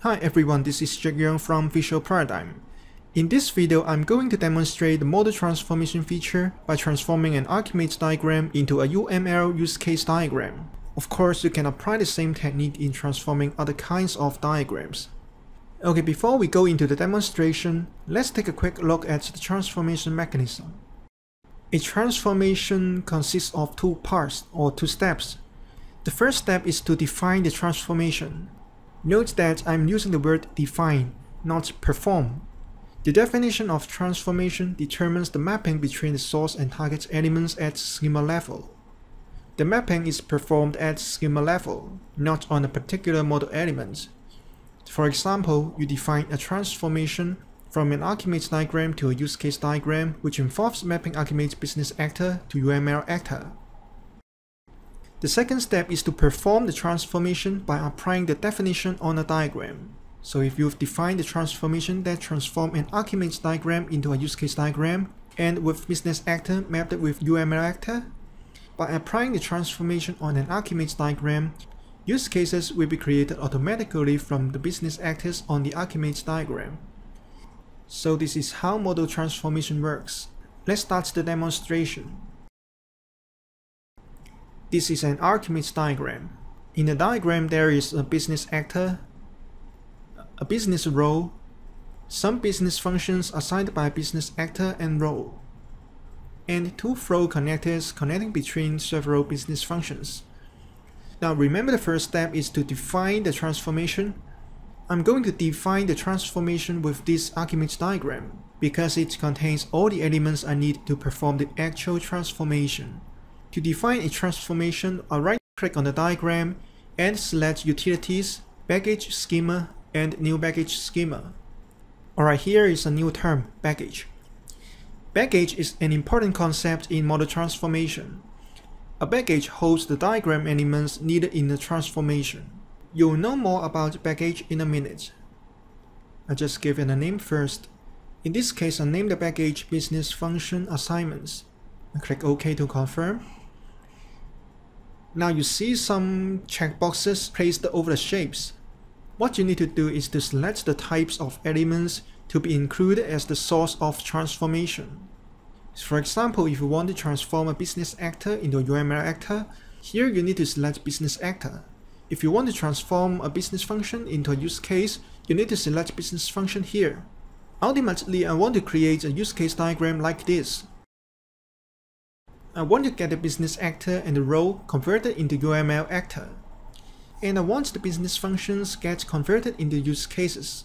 Hi everyone, this is Jae Young from Visual Paradigm. In this video, I'm going to demonstrate the model transformation feature by transforming an ArchiMate diagram into a UML use case diagram. Of course, you can apply the same technique in transforming other kinds of diagrams. Okay, before we go into the demonstration, let's take a quick look at the transformation mechanism. A transformation consists of two parts or two steps. The first step is to define the transformation. Note that I'm using the word define, not perform. The definition of transformation determines the mapping between the source and target elements at schema level. The mapping is performed at schema level, not on a particular model element. For example, you define a transformation from an ArchiMate diagram to a use case diagram, which involves mapping ArchiMate business actor to UML actor. The second step is to perform the transformation by applying the definition on a diagram. So if you've defined the transformation that transforms an ArchiMate diagram into a use case diagram, and with business actor mapped with UML actor, by applying the transformation on an ArchiMate diagram, use cases will be created automatically from the business actors on the ArchiMate diagram. So this is how model transformation works. Let's start the demonstration. This is an ArchiMate diagram. In the diagram, there is a business actor, a business role, some business functions assigned by business actor and role, and two flow connectors connecting between several business functions. Now remember, the first step is to define the transformation. I'm going to define the transformation with this ArchiMate diagram because it contains all the elements I need to perform the actual transformation. To define a transformation, I'll right-click on the diagram and select Utilities, Baggage Schema, and New Baggage Schema. Alright, here is a new term, baggage. Baggage is an important concept in model transformation. A baggage holds the diagram elements needed in the transformation. You'll know more about baggage in a minute. I'll just give it a name first. In this case, I named the baggage Business Function Assignments. I click OK to confirm. Now you see some checkboxes placed over the shapes. What you need to do is to select the types of elements to be included as the source of transformation. For example, if you want to transform a business actor into a UML actor, here you need to select business actor. If you want to transform a business function into a use case, you need to select business function here. Ultimately, I want to create a use case diagram like this. I want to get the business actor and the role converted into UML actor. And I want the business functions get converted into use cases.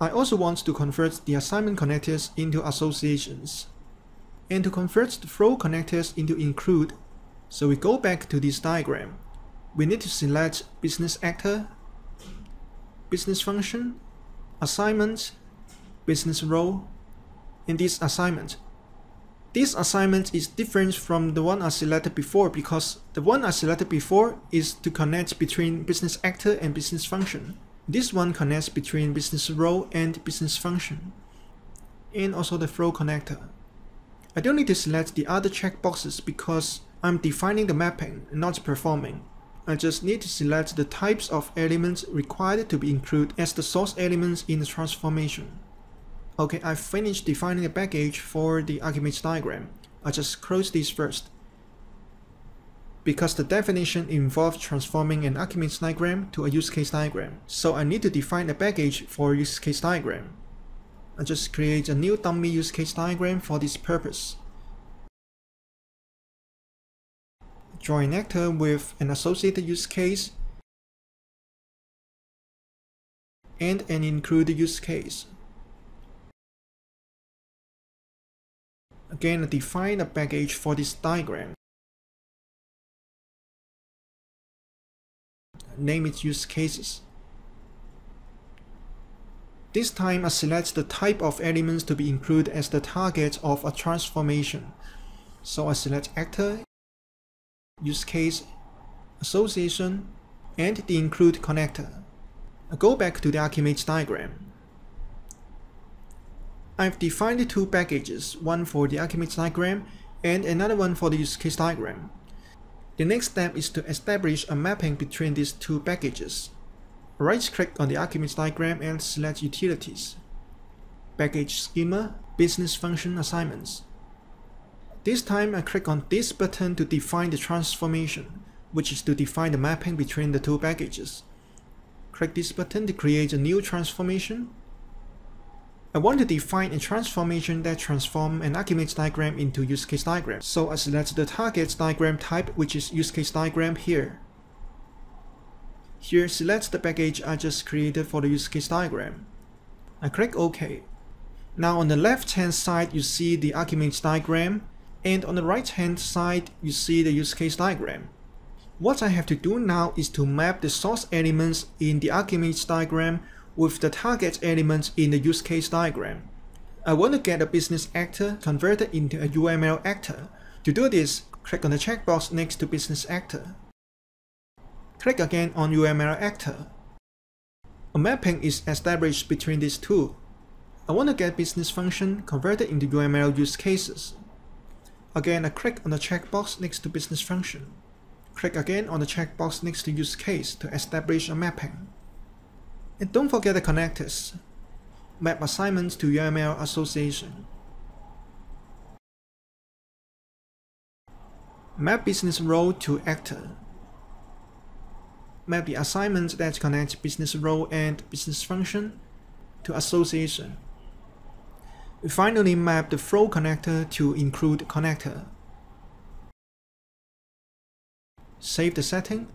I also want to convert the assignment connectors into associations, and to convert the flow connectors into include. So we go back to this diagram. We need to select business actor, business function, assignment, business role, and this assignment. This assignment is different from the one I selected before because the one I selected before is to connect between business actor and business function. This one connects between business role and business function, and also the flow connector. I don't need to select the other checkboxes because I'm defining the mapping, not performing. I just need to select the types of elements required to be included as the source elements in the transformation. Okay, I've finished defining the baggage for the ArchiMate diagram. I'll just close this first. Because the definition involves transforming an ArchiMate diagram to a use case diagram, so I need to define a baggage for use case diagram. I'll just create a new dummy use case diagram for this purpose. Draw an actor with an associated use case and an included use case. Again, define a baggage for this diagram. Name it use cases. This time, I select the type of elements to be included as the target of a transformation. So I select actor, use case, association, and the include connector. I go back to the ArchiMate diagram. I've defined two packages, one for the ArchiMate diagram and another one for the use case diagram. The next step is to establish a mapping between these two packages. Right-click on the ArchiMate diagram and select Utilities, Package Schema, Business Function Assignments. This time I click on this button to define the transformation, which is to define the mapping between the two packages. Click this button to create a new transformation. I want to define a transformation that transforms an ArchiMate diagram into use case diagram, so I select the target diagram type, which is use case diagram here. Here, select the package I just created for the use case diagram. I click OK. Now on the left-hand side, you see the ArchiMate diagram, and on the right-hand side, you see the use case diagram. What I have to do now is to map the source elements in the ArchiMate diagram with the target elements in the use case diagram. I want to get a business actor converted into a UML actor. To do this, click on the checkbox next to business actor. Click again on UML actor. A mapping is established between these two. I want to get business function converted into UML use cases. Again, I click on the checkbox next to business function. Click again on the checkbox next to use case to establish a mapping. And don't forget the connectors. Map assignments to UML association. Map business role to actor. Map the assignments that connect business role and business function to association. Finally, map the flow connector to include connector. Save the setting.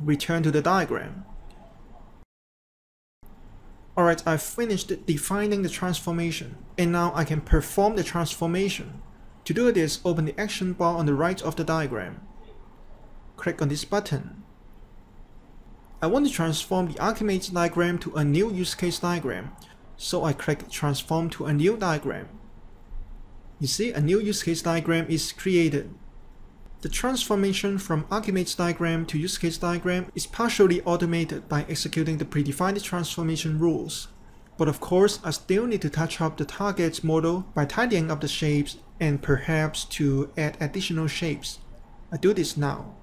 Return to the diagram. Alright, I've finished defining the transformation, and now I can perform the transformation. To do this, open the action bar on the right of the diagram. Click on this button. I want to transform the ArchiMate diagram to a new use case diagram, so I click Transform to a new diagram. You see, a new use case diagram is created. The transformation from ArchiMate diagram to use case diagram is partially automated by executing the predefined transformation rules. But of course, I still need to touch up the target model by tidying up the shapes and perhaps to add additional shapes. I do this now.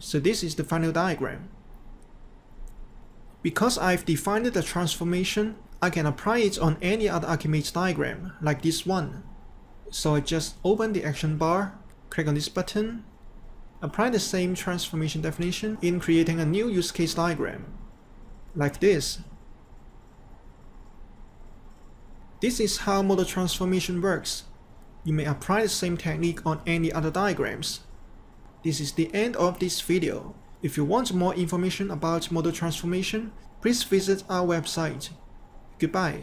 So this is the final diagram. Because I've defined the transformation, I can apply it on any other ArchiMate diagram, like this one. So I just open the action bar, click on this button, apply the same transformation definition in creating a new use case diagram, like this. This is how model transformation works. You may apply the same technique on any other diagrams. This is the end of this video. If you want more information about model transformation, please visit our website. Goodbye.